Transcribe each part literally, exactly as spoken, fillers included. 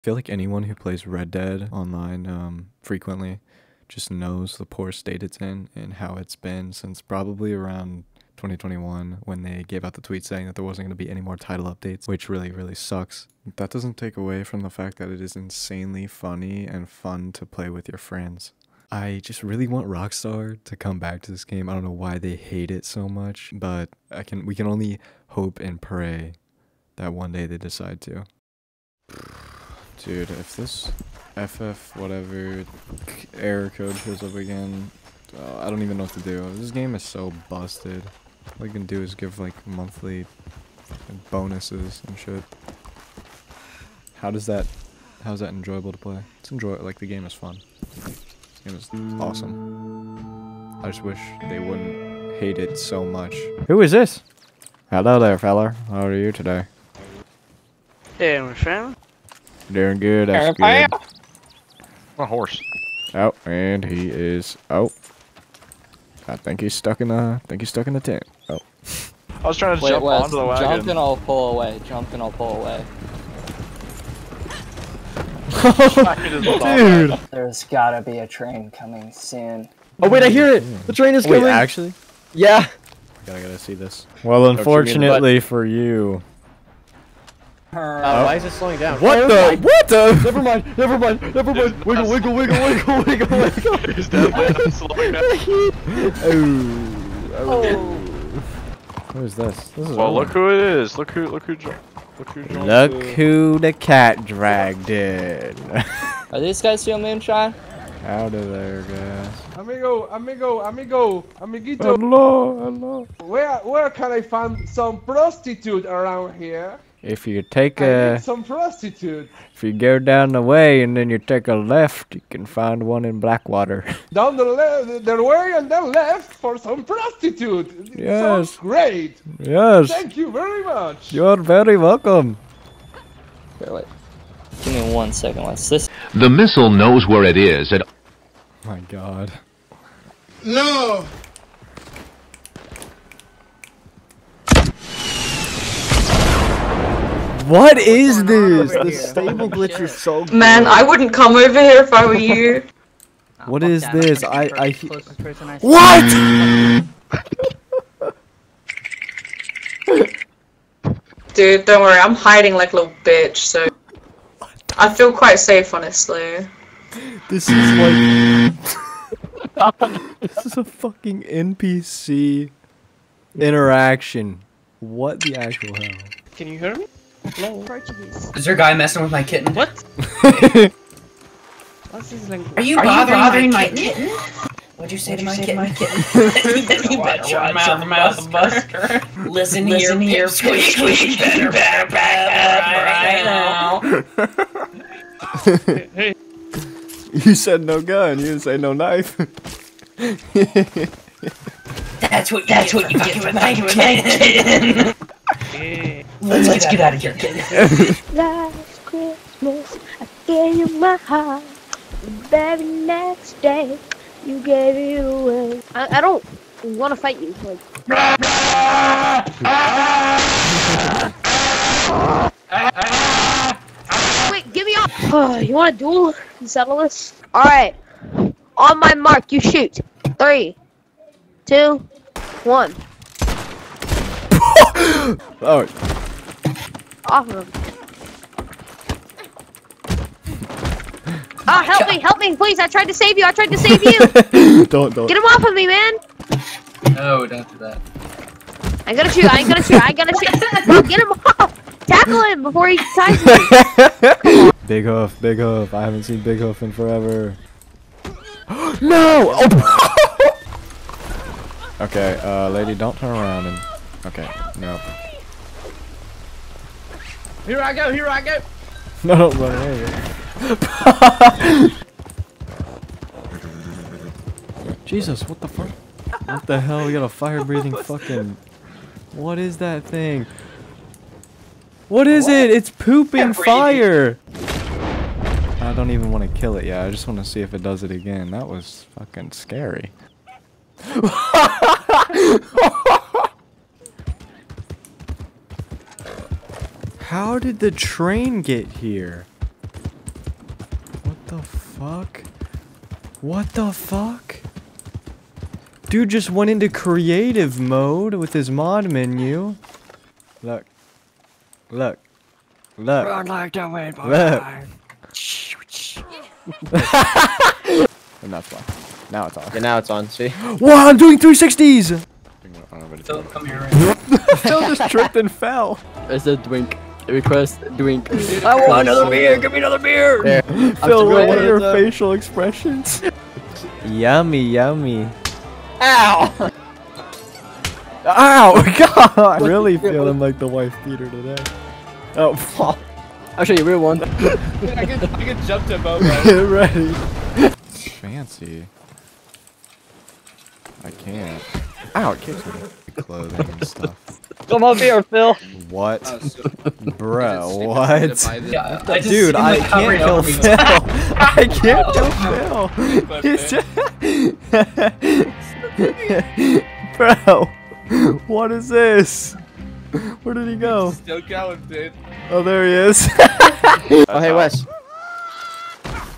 I feel like anyone who plays Red Dead online um, frequently just knows the poor state it's in and how it's been since probably around twenty twenty-one when they gave out the tweet saying that there wasn't going to be any more title updates, which really, really sucks. That doesn't take away from the fact that it is insanely funny and fun to play with your friends. I just really want Rockstar to come back to this game. I don't know why they hate it so much, but I can we can only hope and pray that one day they decide to. Dude, if this F F whatever error code shows up again, uh, I don't even know what to do. This game is so busted. All you can do is give like monthly bonuses and shit. How does that, how is that enjoyable to play? It's enjoyable, like the game is fun. It was awesome. I just wish they wouldn't hate it so much. Who is this? Hello there, fella. How are you today? Hey, my friend. Doing good, that's good. My horse. Oh, and he is. Oh, I think he's stuck in the. I think he's stuck in the tent. Oh. I was trying to Wait, jump Wes, onto the wagon. Jump and I'll pull away. Jump and I'll pull away. Dude, there's gotta be a train coming soon. Oh wait, I hear it. The train is coming. Wait, actually? Yeah. I gotta, gotta see this. Well, unfortunately for you. Uh, oh. Why is it slowing down? What the? What the? Never mind. Never mind. Never mind. Wiggle, wiggle, wiggle, wiggle, wiggle, wiggle. There's definitely not slowing down. Oh. Oh. Who is this? This is. Well, old. Look who it is. Look who. Look who. Look who. Look to... who the cat dragged in. Are these guys still moonshine? Out of there, guys. Amigo, amigo, amigo, amiguito. Hello, hello. Where, where can I find some prostitute around here? If you take a, I need some prostitute. If you go down the way and then you take a left, you can find one in Blackwater. Down the left, the way and then left for some prostitute. Yes. Sounds great. Yes. Thank you very much. You're very welcome. Wait, wait. Give me one second. What's this? The missile knows where it is. It. Oh my God. No. What is this? The stable glitch is so good. Man, I wouldn't come over here if I were you. What is this? I I What? Dude, don't worry. I'm hiding like a little bitch, so I feel quite safe, honestly. This is like this is a fucking N P C interaction. What the actual hell? Can you hear me? Hello. Is there a guy messing with my kitten? What? What's his language? Are you Are bothering, bothering my, my kitten? kitten? What'd you say What'd to you my kitten? You better watch out, mouth buster. Listen here, here, squeak, squeak, better back up right now. Hey, hey. You said no gun. You didn't say no knife. That's what. That's what you get for fighting with my kitten. Let's, Let's get, out get out of here, kid. Last Christmas, I gave you my heart. The very next day, you gave it away. I, I don't want to fight you. Like. Wait, give me off. Oh, you want a duel? Settle this? Alright. On my mark, you shoot. Three, two, one. Oh. Awesome. Oh, help me, help me, please! I tried to save you, I tried to save you! Don't, don't. Get him off of me, man! No, don't do that. I'm gonna shoot, I'm gonna shoot, I'm gonna shoot! No, get him off! Tackle him before he ties me! Big Hoof, Big Hoof, I haven't seen Big Hoof in forever. No! Oh. Okay, uh, lady, don't turn around and... Okay, no. Here I go, here I go! No, don't run away. Jesus, what the fuck? What the hell? We got a fire breathing fucking. What is that thing? What is what? it? It's pooping fire! I don't even want to kill it yet. I just want to see if it does it again. That was fucking scary. How did the train get here? the fuck? What the fuck? Dude just went into creative mode with his mod menu. Look. Look. Look. Run like the wind, boy. Look. And that's fine. Now it's on. Yeah, now it's on. See? Wow, I'm doing three sixties! Still, come here right now. Still just tripped and fell. There's a drink. Request drink. I want Clutch. another beer. Give me another beer. There. Phil, what are your up. facial expressions? Yummy, yummy. Ow! Ow! God! Really feeling like the wife beater today. Oh fuck! I'll show you a real one. I could, I could jump to boat. Ready? It's fancy. I can't. Ow! It kicks me. Clothing and stuff. Come over here, Phil. What? Oh, so Bro, what? Yeah, I Dude, I can't kill Phil. I can't oh, kill Phil. He's just... Bro, what is this? Where did he go? Still going, dude. Oh, there he is. Oh, hey, Wes.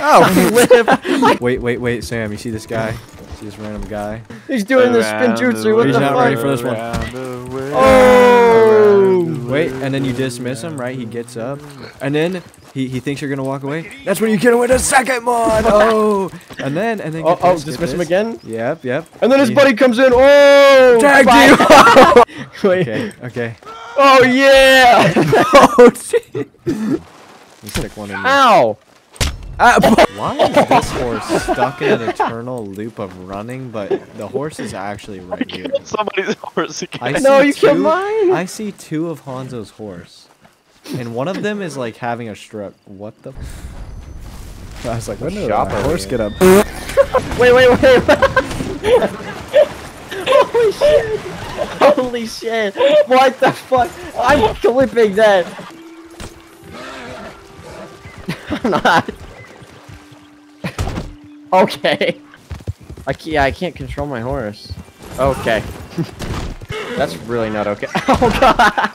Oh, wait, wait, wait, Sam. You see this guy? See this random guy? He's doing the spin jutsu. What the fuck? He's not ready for this one. Oh! Wait, and then you dismiss him, right? He gets up, and then he he thinks you're gonna walk away. That's when you get away the second mod. Oh! And then and then. Oh, oh dismiss this. him again. Yep, yep. And then his he, buddy comes in. Oh! Tag team. Wait. Okay. Okay. Oh yeah! Oh shit! Stick one in. Ow! Uh, Why is this horse stuck in an eternal loop of running, but the horse is actually right I here? Somebody's horse again. I no, you killed mine! I see two of Hanzo's horse, and one of them is like having a stroke. What the? I was like, when did the horse get up? Wait, wait, wait! Holy shit! Holy shit! What the fuck? I'm clipping that! I'm not. Okay. I can't, I can't control my horse. Okay. That's really not okay. Oh god!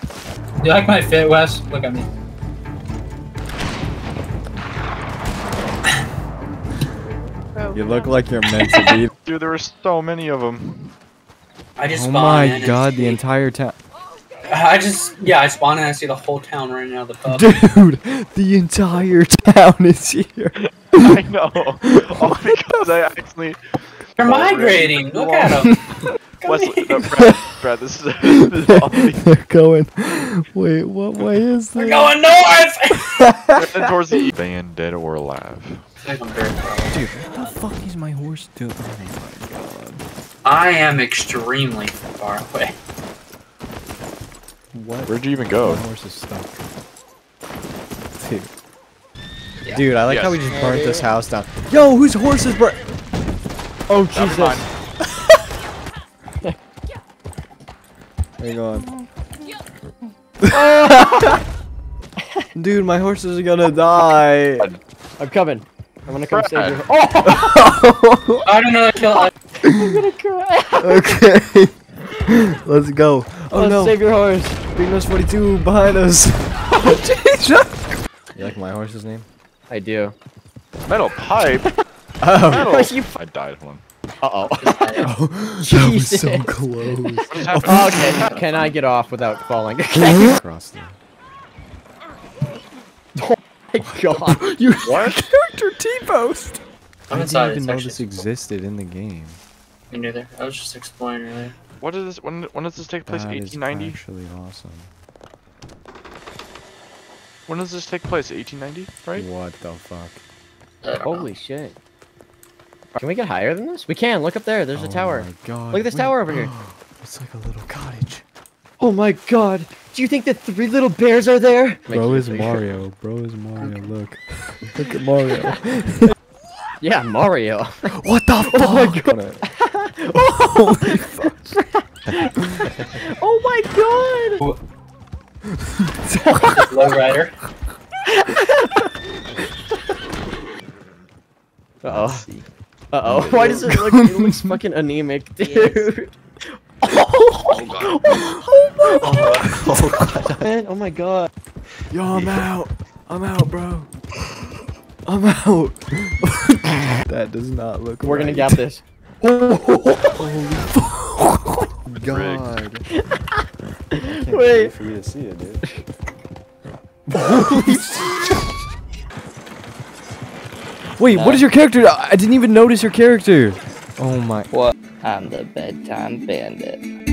You like my fit, Wes? Look at me. Oh, you look like you're meant to be. Dude, there were so many of them. I just spawned. Oh my god, the entire town. I just, yeah, I spawned and I see the whole town running out of the pub. Dude, the entire town is here. I know. All because I actually. They're migrating. Look at them. Wesley, no, Brad, Brad, this is. This is all They're going. Wait, what way is this? They're going north. They're towards the band, dead or alive. Dude, what the fuck is my horse doing? Oh my god. I am extremely far away. What? Where'd you even go? My horse is stuck. Dude. Yeah. Dude, I like yes. how we just burnt hey. this house down. Yo, whose horse is burnt? Oh, Jesus. Hang on. Dude, my horse is gonna die. I'm coming. I'm gonna come Brad. save you. Oh! I don't know. I'm gonna cry. Okay. Let's go. Oh, Let's no. save your horse. Big Nose forty-two behind us. Oh, you like my horse's name? I do. Metal pipe? Oh. Metal. You I died one. Uh-oh. Oh, that was so close. Oh, okay. Can I get off without falling? Okay. Cross them. Oh my god. You what? Character T-post. I didn't inside, even know this existed cool. in the game. Me neither. I was just exploring earlier. What is this? When, when does this take place? eighteen ninety? That is actually awesome. When does this take place? eighteen ninety, right? What the fuck? Uh, Holy know. shit. Can we get higher than this? We can. Look up there. There's oh a tower. My god. Look at this Wait. tower over here. It's like a little cottage. Oh my god. Do you think the three little bears are there? Bro is Mario. Bro is Mario. Look. Look at Mario. Yeah, Mario. What the fuck? Oh my god. Holy fuck. Oh my god! Low rider. Uh oh. Uh oh. Why does it look? It looks fucking anemic, dude. Oh god. Oh my god. Oh god. Oh my god. Yo, I'm out. I'm out, bro. I'm out. That does not look We're right. gonna gap this. Oh, holy God. I can't Wait. Wait for you to see it, dude. Wait, no. What is your character? I didn't even notice your character. Oh my. What? I'm the bedtime bandit.